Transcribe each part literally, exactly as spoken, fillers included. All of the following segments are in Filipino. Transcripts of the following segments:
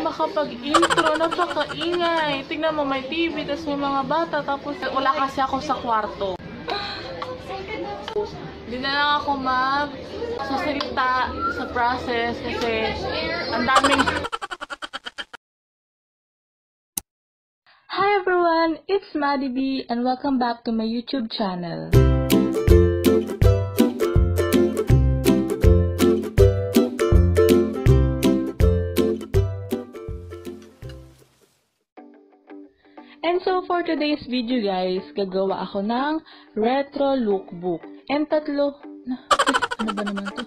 akong makapag-intro. Napakaingay. Tingnan mo, may T V, tapos may mga bata, tapos wala kasi ako sa kwarto. Hindi na lang ako magsasalita sa process kasi ang daming... Hi everyone! It's Maddie B and welcome back to my YouTube channel. And so for today's video guys, gagawa ako ng retro lookbook. And tatlo, ano ba naman to?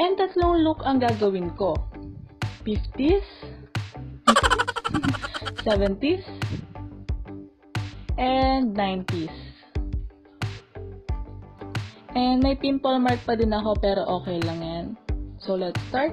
And tatlong look ang gagawin ko. fifties, seventies, and nineties. And may pimple mark pa din ako pero okay lang yan. So let's start.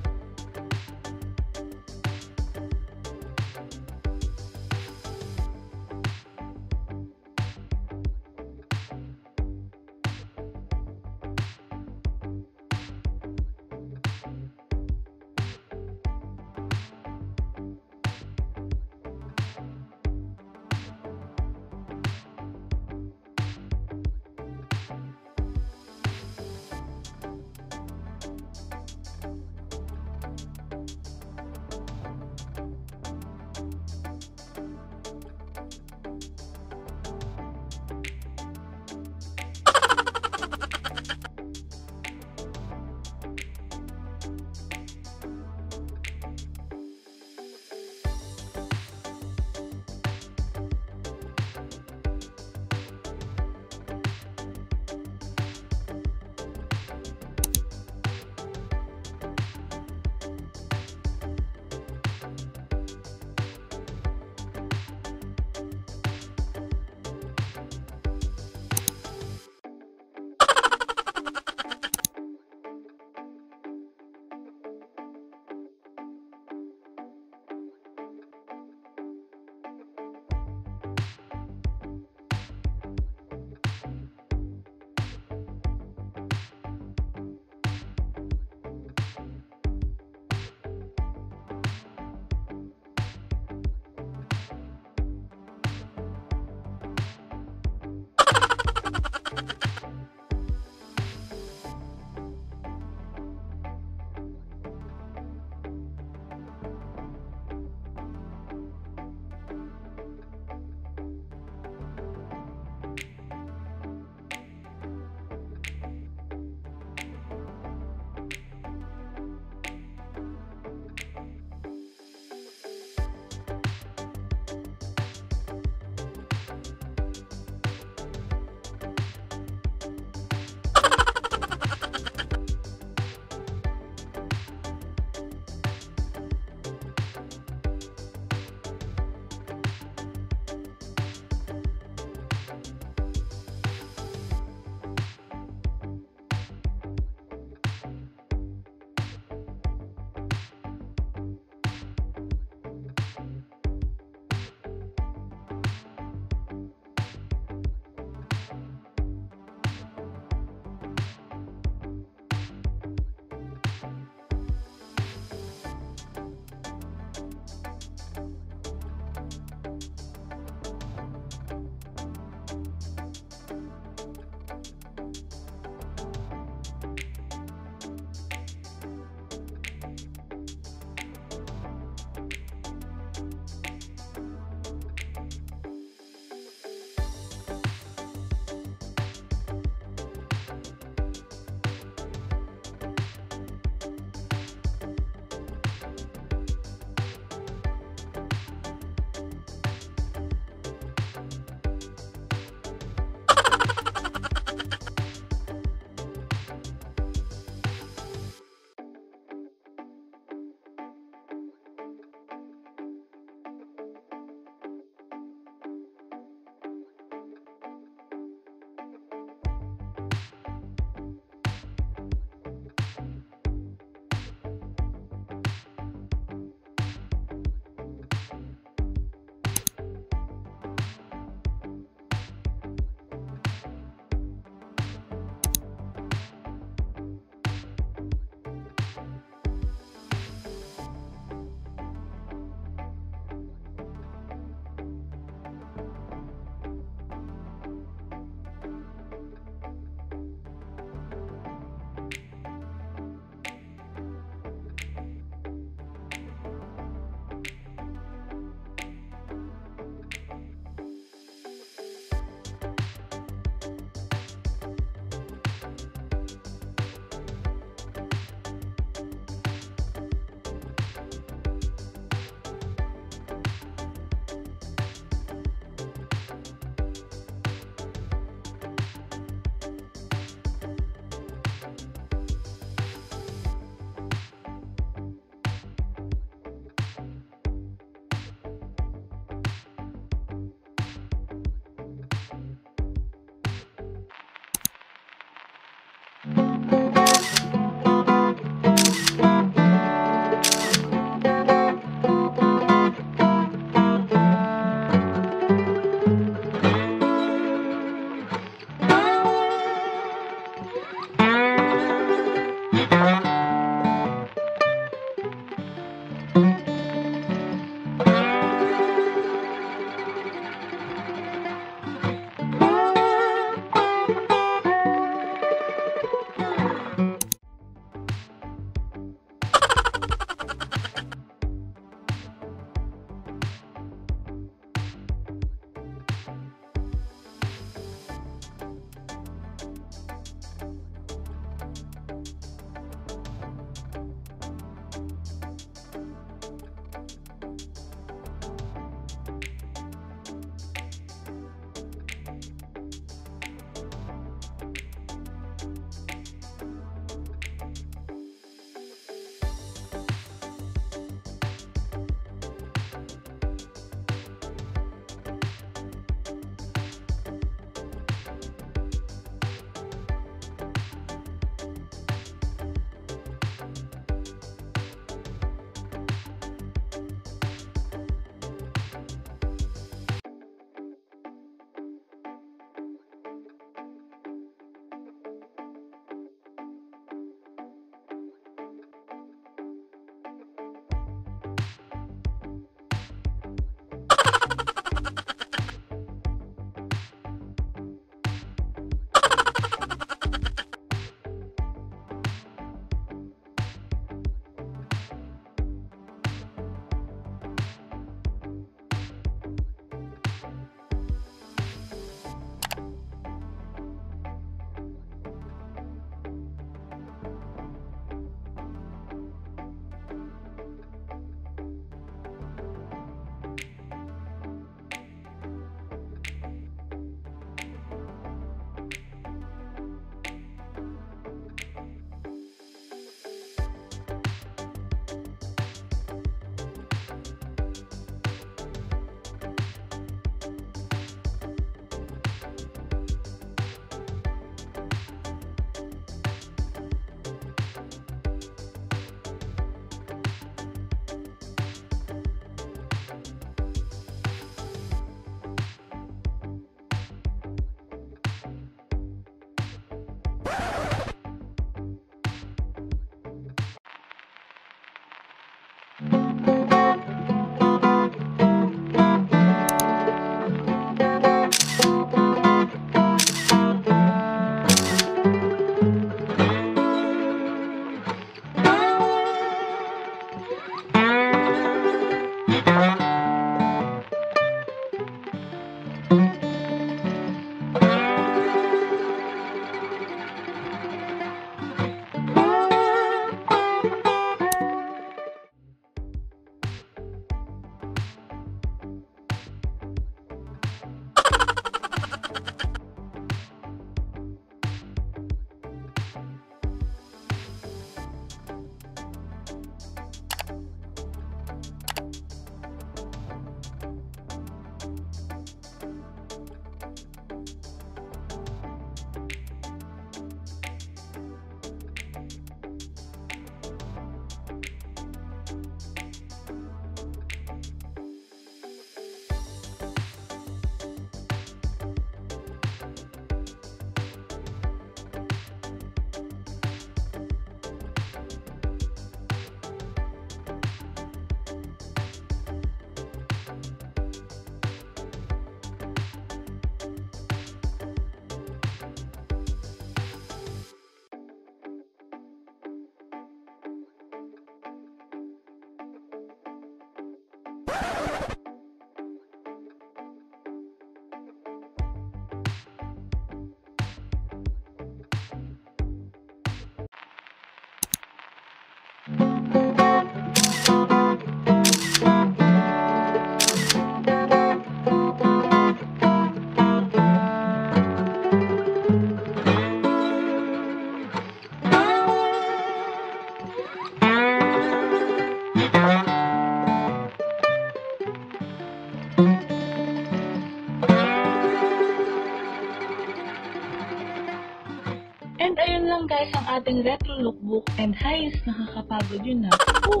And ayun lang guys ang ating retro lookbook, and guys, nakakapagod yun ha. Ooh.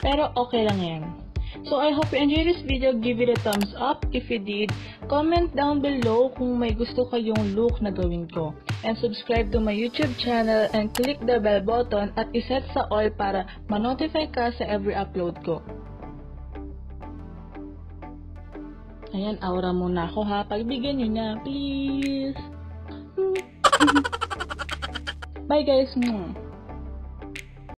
Pero okay lang yan. So I hope you enjoyed this video. Give it a thumbs up if you did. Comment down below kung may gusto kayong look na gawin ko. And subscribe to my YouTube channel and click the bell button at iset sa all para ma-notify ka sa every upload ko. Ayan, aura muna ako ha. Pagbigyan nyo na, please. Bye guys.